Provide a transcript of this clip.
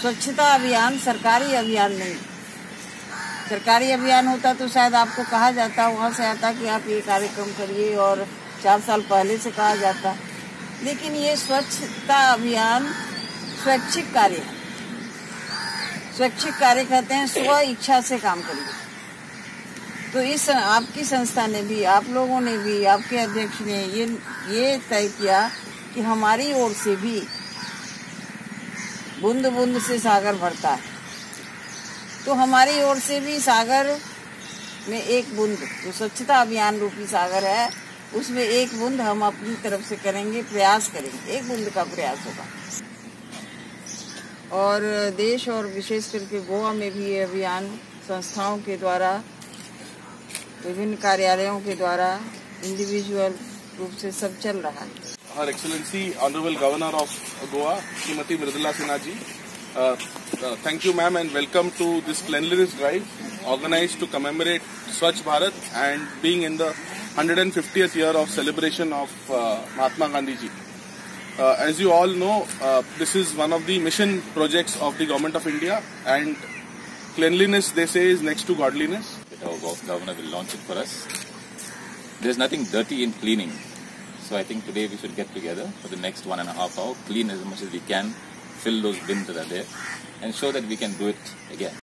स्वच्छता अभियान सरकारी अभियान नहीं। सरकारी अभियान होता तो शायद आपको कहा जाता, वहाँ से आता कि आप ये कार्यक्रम करिए और 4 साल पहले से कहा जाता। लेकिन ये स्वच्छता अभियान स्वैच्छिक कार्य, स्वैच्छिक कार्य कहते हैं, स्व इच्छा से काम करिए। तो इस आपकी संस्था ने भी, आप लोगों ने भी, आपके अध्यक्ष ने ये तय किया कि हमारी ओर से भी बूंद बूंद से सागर भरता है, तो हमारी ओर से भी सागर में एक बूंद, जो स्वच्छता अभियान रूपी सागर है, उसमें एक बूंद हम अपनी तरफ से करेंगे, प्रयास करेंगे। एक बूंद का प्रयास होगा। और देश और विशेष करके गोवा में भी ये अभियान संस्थाओं के द्वारा, विभिन्न कार्यालयों के द्वारा, इंडिविजुअल रूप से सब चल रहा है। Her excellency honourable governor of Goa Shrimati Mridula Sinha ji, Thank you, ma'am, and welcome to this cleanliness drive organized to commemorate Swachh Bharat and being in the 150th year of celebration of Mahatma Gandhi ji. As you all know, this is one of the mission projects of the Government of India, and cleanliness, they say, is next to godliness. Our governor will launch it for us. There is nothing dirty in cleaning, so I think today we should get together for the next 1.5 hours, clean as much as we can, fill those bins. that are there, and show that we can do it again.